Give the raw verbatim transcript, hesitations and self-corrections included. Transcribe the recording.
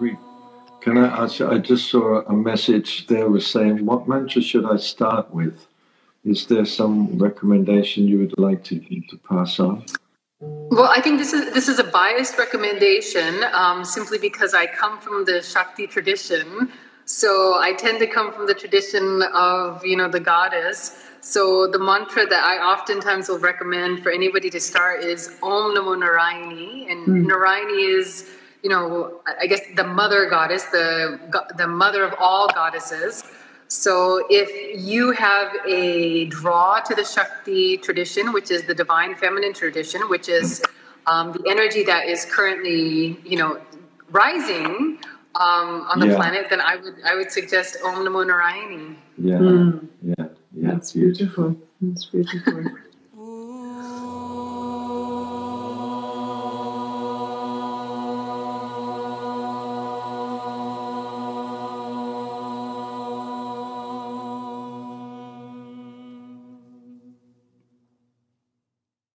read? Can I ask you, I just saw a message there was saying, what mantra should I start with? Is there some recommendation you would like to, to pass on? Well, I think this is this is a biased recommendation, um, simply because I come from the Shakti tradition. So I tend to come from the tradition of, you know, the goddess. So the mantra that I oftentimes will recommend for anybody to start is Om Namo Narayani. And mm. Narayani is, you know, I guess the mother goddess, the, the mother of all goddesses. So if you have a draw to the Shakti tradition, which is the divine feminine tradition, which is um, the energy that is currently, you know, rising um, on the yeah. planet, then I would I would suggest Om Namo Narayani. Yeah, mm. yeah, yeah. That's beautiful. That's beautiful.